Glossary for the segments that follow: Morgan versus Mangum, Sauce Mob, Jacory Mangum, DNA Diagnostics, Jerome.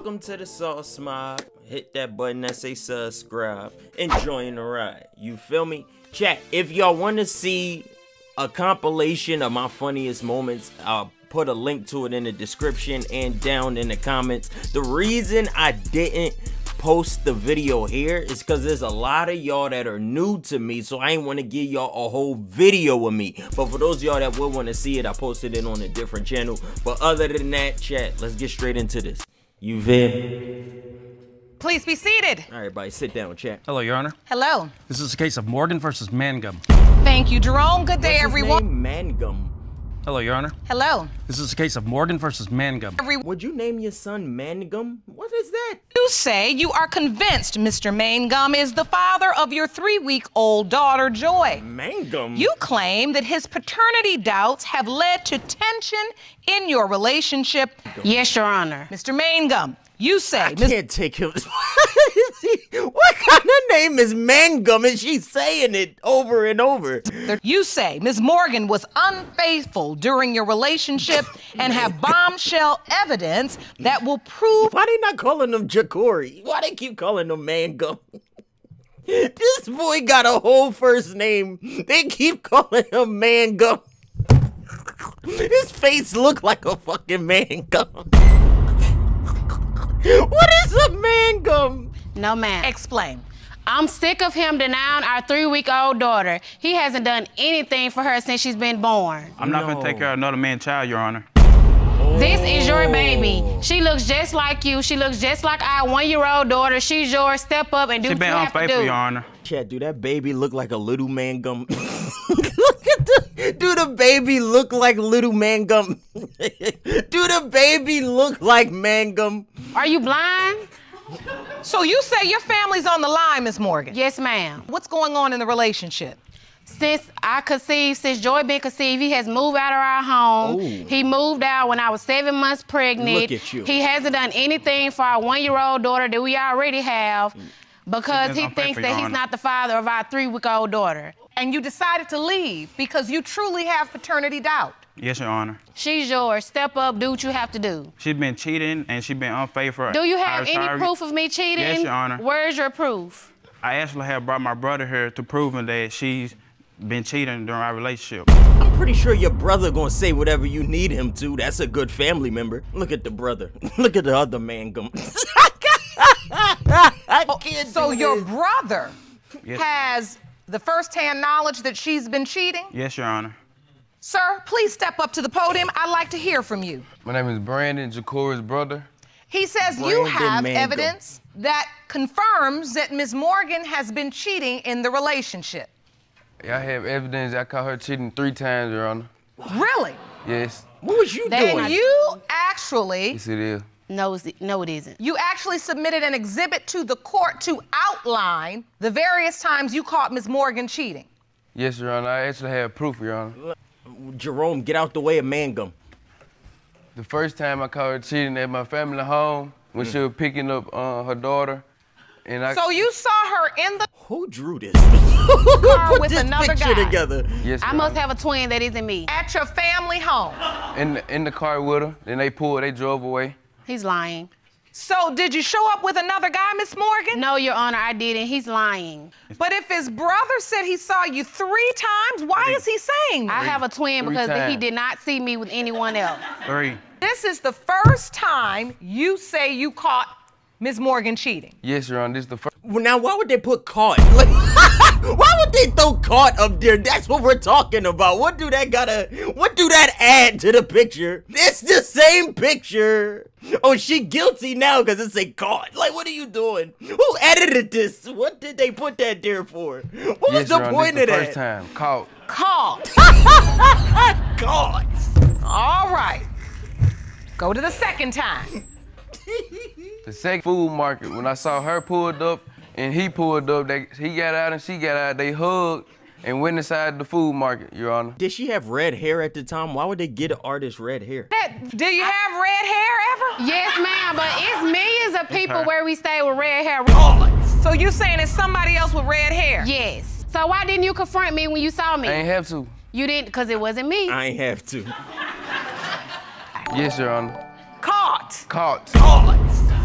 Welcome to the Sauce Mob. Hit that button that say subscribe and join the ride. You feel me? Chat, if y'all want to see a compilation of my funniest moments, I'll put a link to it in the description and down in the comments. The reason I didn't post the video here is because there's a lot of y'all that are new to me, so I ain't want to give y'all a whole video of me. But for those of y'all that would want to see it, I posted it on a different channel. But other than that, chat, let's get straight into this. You there? Please be seated. All right, everybody, sit down, chat. Hello, Your Honor. Hello. This is a case of Morgan versus Mangum. Thank you, Jerome. Good day, everyone. What's his name? Mangum. Hello, Your Honor. Hello. This is a case of Morgan versus Mangum. Would you name your son Mangum? What is that? You say you are convinced Mr. Mangum is the father of your 3-week-old daughter, Joy. Mangum? You claim that his paternity doubts have led to tension in your relationship. Mangum. Yes, Your Honor. Mr. Mangum, you say... I can't take him. What kind of name is Mangum? And she's saying it over and over. You say Ms. Morgan was unfaithful during your relationship and have bombshell evidence that will prove... Why they not calling him Jacory? Why they keep calling him Mangum? This boy got a whole first name. They keep calling him Mangum. His face look like a fucking Mangum. What is a Mangum? No, ma'am. Explain. I'm sick of him denying our 3-week-old daughter. He hasn't done anything for her since she's been born. I'm not going to take care of another man's child, Your Honor. Oh. This is your baby. She looks just like you. She looks just like our 1-year-old daughter. She's yours. Step up and do what you have to do. She's been unfaithful, Your Honor. Chat, do that baby look like a little Mangum? Do the baby look like little Mangum? Do the baby look like Mangum? Are you blind? So you say your family's on the line, Miss Morgan? Yes, ma'am. What's going on in the relationship? Since I conceived, since Joy been conceived, he has moved out of our home. Ooh. He moved out when I was 7 months pregnant. Look at you. He hasn't done anything for our 1-year-old daughter that we already have because he thinks that he's not the father of our 3-week-old daughter. And you decided to leave because you truly have paternity doubt. Yes, Your Honor. She's yours. Step up, do what you have to do. She's been cheating and she's been unfaithful. Do you have any proof of me cheating? Yes, Your Honor. Where's your proof? I actually have brought my brother here to prove that she's been cheating during our relationship. I'm pretty sure your brother gonna say whatever you need him to. That's a good family member. Look at the brother. Look at the other Mangum. I can't do this. Your brother has the first-hand knowledge that she's been cheating? Yes, Your Honor. Sir, please step up to the podium. I'd like to hear from you. My name is Brandon, Jacory's brother. He says you have evidence that confirms that Ms. Morgan has been cheating in the relationship. Yeah, I have evidence. I caught her cheating 3 times, Your Honor. Really? Yes. What was you doing? Then you actually... Yes, it is. No, it isn't. You actually submitted an exhibit to the court to outline the various times you caught Ms. Morgan cheating. Yes, Your Honor. I actually have proof, Your Honor. Jerome, get out the way of Mangum. The first time I caught her cheating at my family home when she was picking up her daughter. And I... So you saw her in the... Who drew this? Who put with this another picture guy together? Yes, I must have a twin that isn't me. At your family home? In the car with her. Then they pulled, they drove away. He's lying. So did you show up with another guy, Miss Morgan? No, Your Honor, I didn't. He's lying. But if his brother said he saw you 3 times, why is he saying that? I have a twin because he did not see me with anyone else. 3. This is the first time you say you caught Miss Morgan cheating. Yes, Your Honor, this is the first. Well, now, why would they put caught? Like, why would they throw caught up there? That's what we're talking about. What do that add to the picture? It's the same picture. Oh, she guilty now because it's a caught. Like, what are you doing? Who edited this? What did they put that there for? What was the point of that? First time, caught. Caught. Caught. All right. Go to the second time. The second food market, when I saw her pulled up and he pulled up, he got out and she got out, they hugged and went inside the food market, Your Honor. Did she have red hair at the time? Why would they get an artist red hair? Do you have red hair ever? Yes, ma'am, but it's millions of people where we stay with red hair. Oh, so you're saying it's somebody else with red hair? Yes. So why didn't you confront me when you saw me? I ain't have to. You didn't, because it wasn't me. I ain't have to. Yes, Your Honor. Caught. Caught. Caught.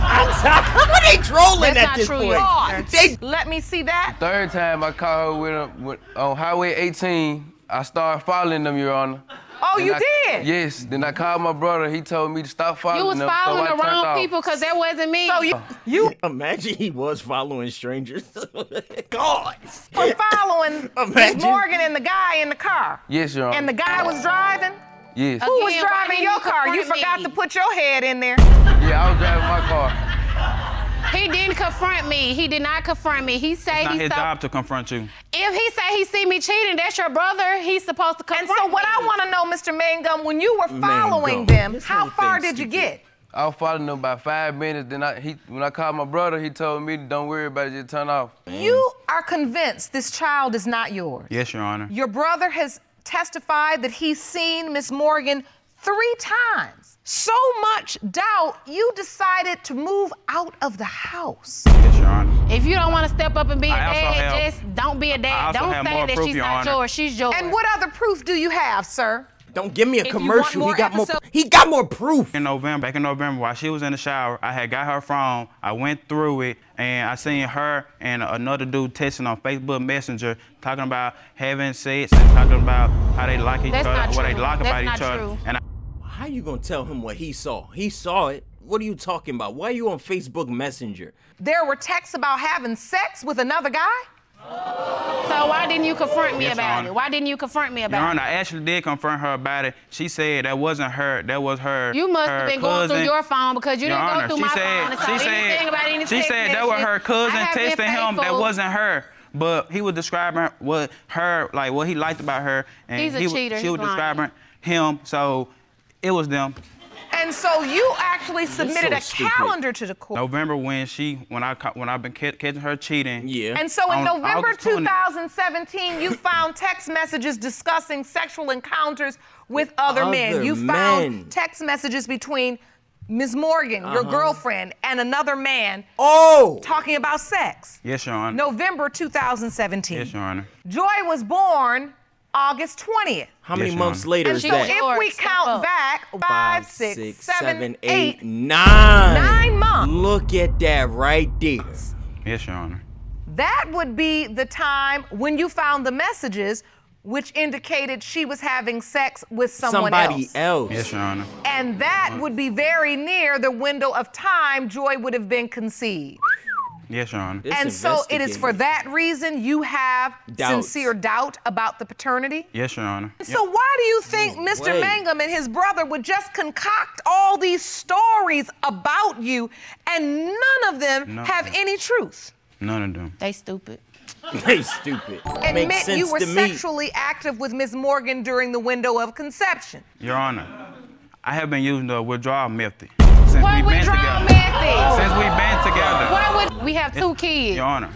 What are they trolling at this point? Let me see that. Third time I caught her with on Highway 18. I started following them, Your Honor. Oh, you did? Yes. Then I called my brother. He told me to stop following them. You was following the wrong people because that wasn't me. So you imagine he was following strangers. God. For following Morgan and the guy in the car. Yes, Your Honor. And the guy was driving? Yes. Who was driving your car? You forgot to put your head in there. Yeah, I was driving my car. He didn't confront me. He did not confront me. He said it's not his job to confront you. If he say he see me cheating, that's your brother. He's supposed to confront me. And so what I want to know, Mr. Mangum, when you were following them, how far did you get? I was following them about 5 minutes. Then when I called my brother, he told me, don't worry about it, just turn off. You are convinced this child is not yours? Yes, Your Honor. Your brother has testified that he's seen Miss Morgan 3 times. So much doubt, you decided to move out of the house. Yes, Your Honor. If you don't want to step up and be a dad, just don't be a dad. Don't say that she's not yours, she's yours. And what other proof do you have, sir? Don't give me a commercial. He got more proof. Back in November, while she was in the shower, I had got her phone. I went through it, and I seen her and another dude texting on Facebook Messenger, talking about having sex and talking about how they like each other, what they like about each other. And how you gonna tell him what he saw? He saw it. What are you talking about? Why are you on Facebook Messenger? There were texts about having sex with another guy? So why didn't you confront me about it? Why didn't you confront me about it? Your Honor, I actually did confront her about it. She said that wasn't her, that was her cousin. You must have been going through your phone because you didn't go through my phone and saw anything about anything. She said that was her cousin texting him, that wasn't her. But he was describing what her, like what he liked about her. And he's a cheater. She was describing him, so it was them. And so you actually submitted a calendar to the court. November when I've been catching her cheating. Yeah. And so in November 2017, you found text messages discussing sexual encounters with other men. You found text messages between Ms. Morgan, your girlfriend, and another man talking about sex. Yes, Your Honor. November 2017. Yes, Your Honor. Joy was born August 20th. How many months later is that? If we count back, 5, 6, 7, 8, 9. 9 months. Look at that right there. Yes, Your Honor. That would be the time when you found the messages which indicated she was having sex with someone else. Somebody else. Yes, Your Honor. And that would be very near the window of time Joy would have been conceived. Yes, Your Honor. And so it is for that reason you have sincere doubt about the paternity? Yes, Your Honor. So why do you think Mr. Mangum and his brother would just concoct all these stories about you and none of them have any truth? None of them. They stupid. They stupid. Admit you were sexually active with Ms. Morgan during the window of conception. Your Honor, I have been using the withdrawal method. What withdrawal method? Since we've been together. We have 2 kids. Your Honor,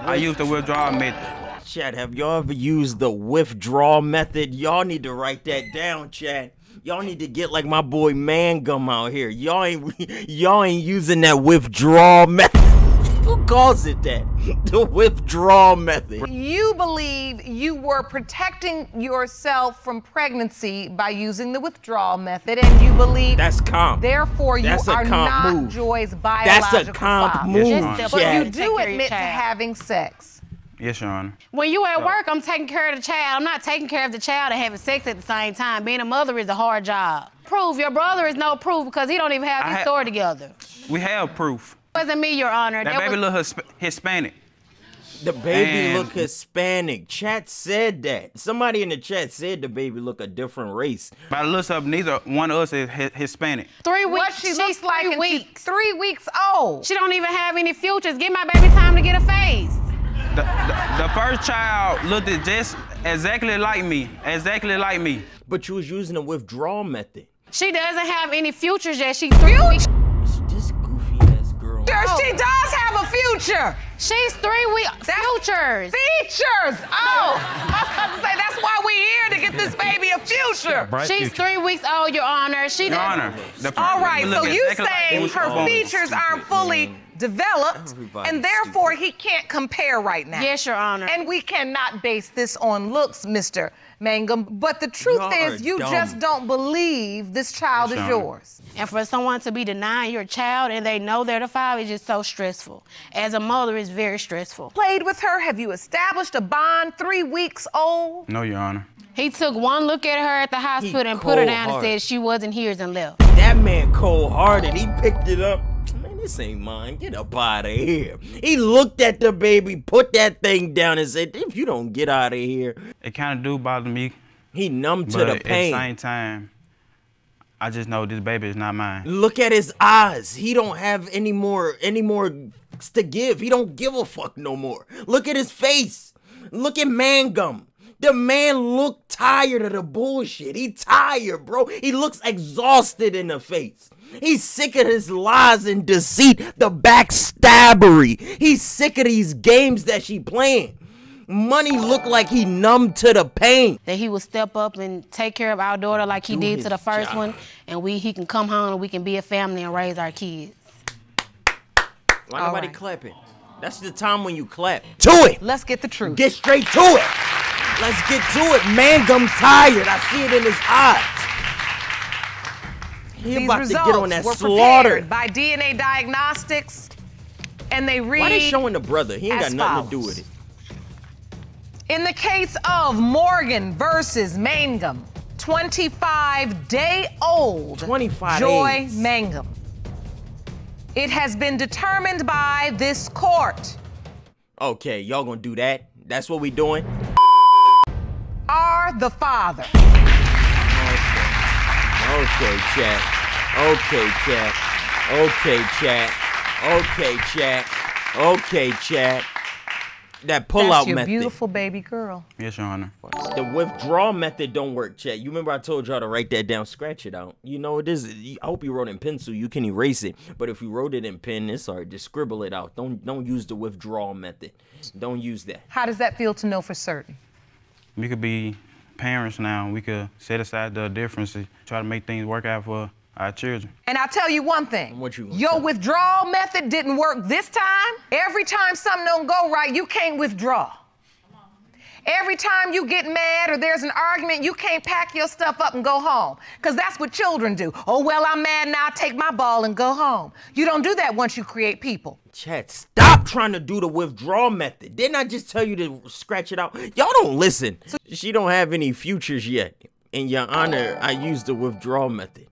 I used the withdrawal method. Chad, have y'all ever used the withdrawal method? Y'all need to write that down, Chad. Y'all need to get like my boy Mangum out here. Y'all ain't using that withdrawal method. Who calls it that? The withdrawal method. You believe you were protecting yourself from pregnancy by using the withdrawal method, and you believe that's calm. Therefore, you are not Joy's biological father. That's a calm move. But you do admit to having sex. Yes, Your Honor. When you at work, I'm taking care of the child. I'm not taking care of the child and having sex at the same time. Being a mother is a hard job. Proof. Your brother is no proof because he don't even have his story together. We have proof. It wasn't me, Your Honor. That baby look Hispanic. The baby look Hispanic. Chat said that. Somebody in the chat said the baby look a different race. By the looks of neither one of us is Hispanic. 3 weeks. She looks like 3 weeks. 3 weeks old. She don't even have any futures. Give my baby time to get a face. The first child looked just exactly like me. Exactly like me. But you was using a withdrawal method. She doesn't have any futures yet. She's 3 weeks. She does have a future. She's 3 weeks. Futures. Features. Oh, I was about to say that's why we're here to get this baby a future. She's 3 weeks old, Your Honor. Your Honor. All right. So you saying her features aren't fully developed, and therefore he can't compare right now. Yes, Your Honor. And we cannot base this on looks, Mr. Mangum, but the truth is you just don't believe this child is yours. And for someone to be denying your child and they know they're the father is just so stressful. As a mother, it's very stressful. Played with her? Have you established a bond 3 weeks old? No, Your Honor. He took one look at her at the hospital and put her down and said she wasn't hers and left. That man cold-hearted. He picked it up. Man, this ain't mine. Get up out of here. He looked at the baby, put that thing down and said, if you don't get out of here. It kind of do bother me. He numbed to the pain. At the same time, I just know this baby is not mine. Look at his eyes. He don't have any more to give. He don't give a fuck no more. Look at his face. Look at Mangum. The man looked tired of the bullshit. He tired, bro. He looks exhausted in the face. He's sick of his lies and deceit, the backstabbery. He's sick of these games that she playing. Money looked like he numbed to the pain. That he will step up and take care of our daughter like he did to the first one, and he can come home and we can be a family and raise our kids. Why nobody clapping? That's the time when you clap. To it. Let's get the truth. Get straight to it. Let's get to it. Mangum tired. I see it in his eyes. He's about to get on that slaughter. By DNA Diagnostics, and they read. Why they showing the brother? He ain't got nothing to do with it. In the case of Morgan versus Mangum, 25-day-old 25 Joy Mangum, it has been determined by this court. Okay, y'all gonna do that? That's what we doing? Are the father. Okay, chat. Okay, chat. Okay, chat. Okay, chat. Okay, chat. That pull-out method. That's your beautiful baby girl. Yes, Your Honor. The withdrawal method don't work, chat. You remember I told y'all to write that down, scratch it out. You know, it is. I hope you wrote in pencil. You can erase it. But if you wrote it in pen, it's all right. Just scribble it out. Don't use the withdrawal method. Don't use that. How does that feel to know for certain? We could be parents now. We could set aside the differences, try to make things work out for our children. And I'll tell you one thing. What you your tell? Withdrawal method didn't work this time. Every time something don't go right, you can't withdraw. Every time you get mad or there's an argument, you can't pack your stuff up and go home. Because that's what children do. Oh, well, I'm mad now. I'll take my ball and go home. You don't do that once you create people. Chat, stop trying to do the withdrawal method. Didn't I just tell you to scratch it out? Y'all don't listen. She don't have any futures yet. In Your Honor, I used the withdrawal method.